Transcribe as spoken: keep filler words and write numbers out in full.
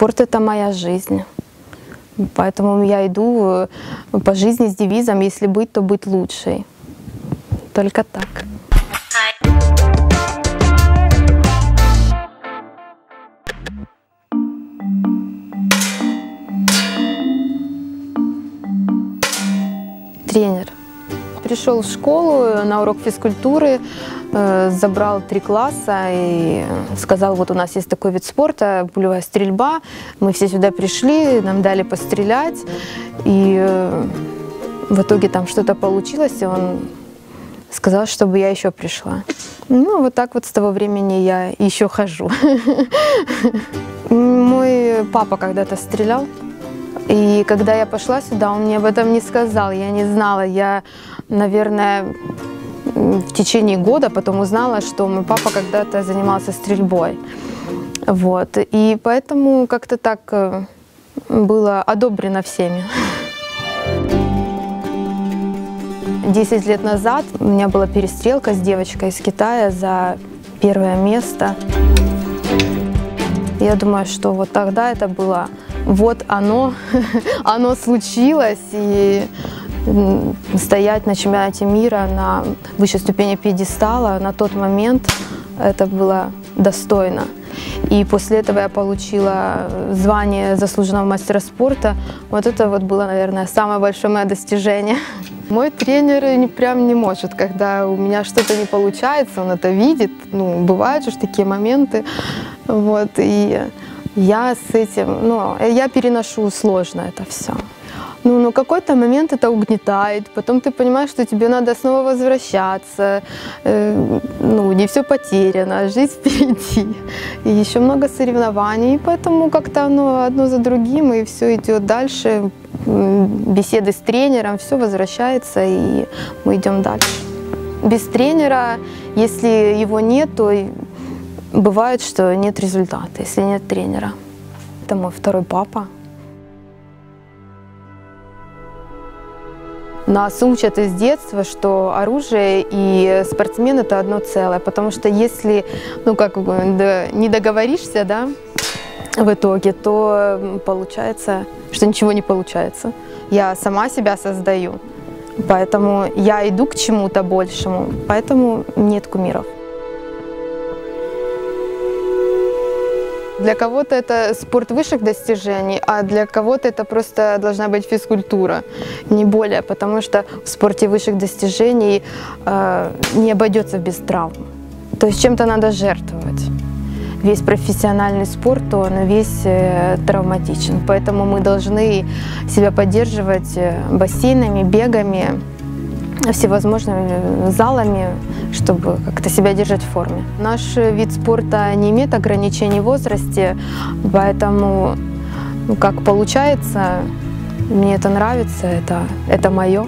Спорт – это моя жизнь. Поэтому я иду по жизни с девизом «Если быть, то быть лучшей». Только так. Тренер пришел в школу на урок физкультуры, забрал три класса и сказал: вот у нас есть такой вид спорта, пулевая стрельба, мы все сюда пришли, нам дали пострелять, и в итоге там что-то получилось, и он сказал, чтобы я еще пришла. Ну, вот так вот с того времени я еще хожу. Мой папа когда-то стрелял. И когда я пошла сюда, он мне об этом не сказал, я не знала. Я, наверное, в течение года потом узнала, что мой папа когда-то занимался стрельбой. Вот. И поэтому как-то так было одобрено всеми. Десять лет назад у меня была перестрелка с девочкой из Китая за первое место. Я думаю, что вот тогда это было... Вот оно, оно случилось, и стоять на чемпионате мира на высшей ступени пьедестала на тот момент это было достойно. И после этого я получила звание заслуженного мастера спорта. Вот это вот было, наверное, самое большое мое достижение. Мой тренер прям не может, когда у меня что-то не получается, он это видит. Ну, бывают же такие моменты. Вот, и... Я с этим, ну, я переношу сложно это все. Ну, на какой-то момент это угнетает, потом ты понимаешь, что тебе надо снова возвращаться, э, ну, не все потеряно, жизнь впереди. И еще много соревнований, и поэтому как-то оно одно за другим, и все идет дальше, беседы с тренером, все возвращается, и мы идем дальше. Без тренера, если его нет, то... Бывает, что нет результата, если нет тренера. Это мой второй папа. Нас учат из детства, что оружие и спортсмен – это одно целое. Потому что если, ну, как, не договоришься, да, в итоге, то получается, что ничего не получается. Я сама себя создаю, поэтому я иду к чему-то большему, поэтому нет кумиров. Для кого-то это спорт высших достижений, а для кого-то это просто должна быть физкультура, не более, потому что в спорте высших достижений э, не обойдется без травм. То есть чем-то надо жертвовать. Весь профессиональный спорт, он весь э, травматичен, поэтому мы должны себя поддерживать бассейнами, бегами, всевозможными залами, чтобы как-то себя держать в форме. Наш вид спорта не имеет ограничений в возрасте, поэтому, как получается, мне это нравится, это, это мое.